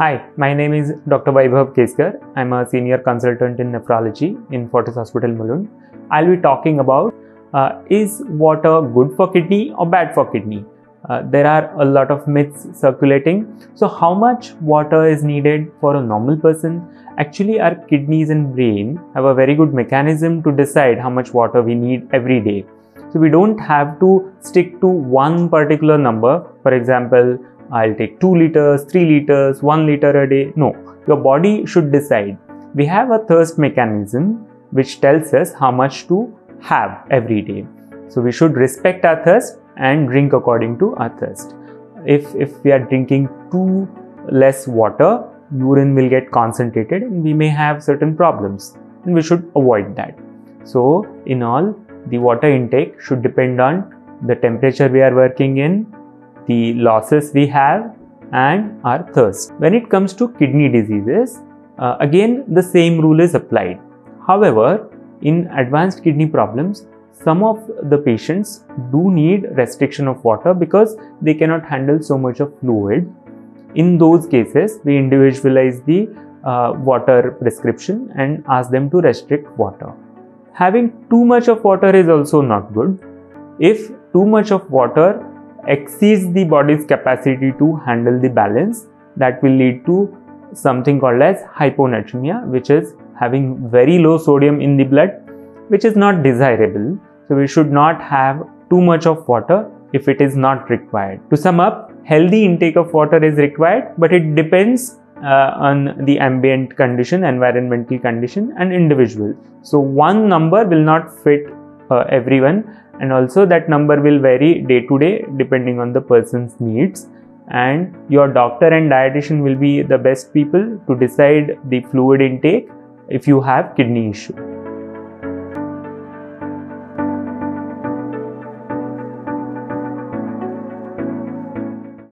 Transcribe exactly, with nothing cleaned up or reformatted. Hi, my name is Doctor Vaibhav Keskar. I'm a senior consultant in nephrology in Fortis Hospital, Mulund. I'll be talking about uh, is water good for kidney or bad for kidney? Uh, there are a lot of myths circulating. So how much water is needed for a normal person? Actually, our kidneys and brain have a very good mechanism to decide how much water we need every day. So we don't have to stick to one particular number. For example, I'll take two liters, three liters, one liter a day. No, your body should decide. We have a thirst mechanism which tells us how much to have every day. So we should respect our thirst and drink according to our thirst. If, if we are drinking too less water, urine will get concentrated and we may have certain problems, and we should avoid that. So in all, the water intake should depend on the temperature we are working in, the losses we have, and our thirst. When it comes to kidney diseases, uh, again the same rule is applied. However, in advanced kidney problems, some of the patients do need restriction of water because they cannot handle so much of fluid. In those cases, we individualize the uh, water prescription and ask them to restrict water. Having too much of water is also not good. If too much of water exceeds the body's capacity to handle the balance, that will lead to something called as hyponatremia, which is having very low sodium in the blood, which is not desirable. So we should not have too much of water if it is not required. To sum up, healthy intake of water is required, but it depends uh, on the ambient condition, environmental condition, and individual. So one number will not fit uh, everyone, and also that number will vary day to day depending on the person's needs. And your doctor and dietitian will be the best people to decide the fluid intake if you have kidney issue.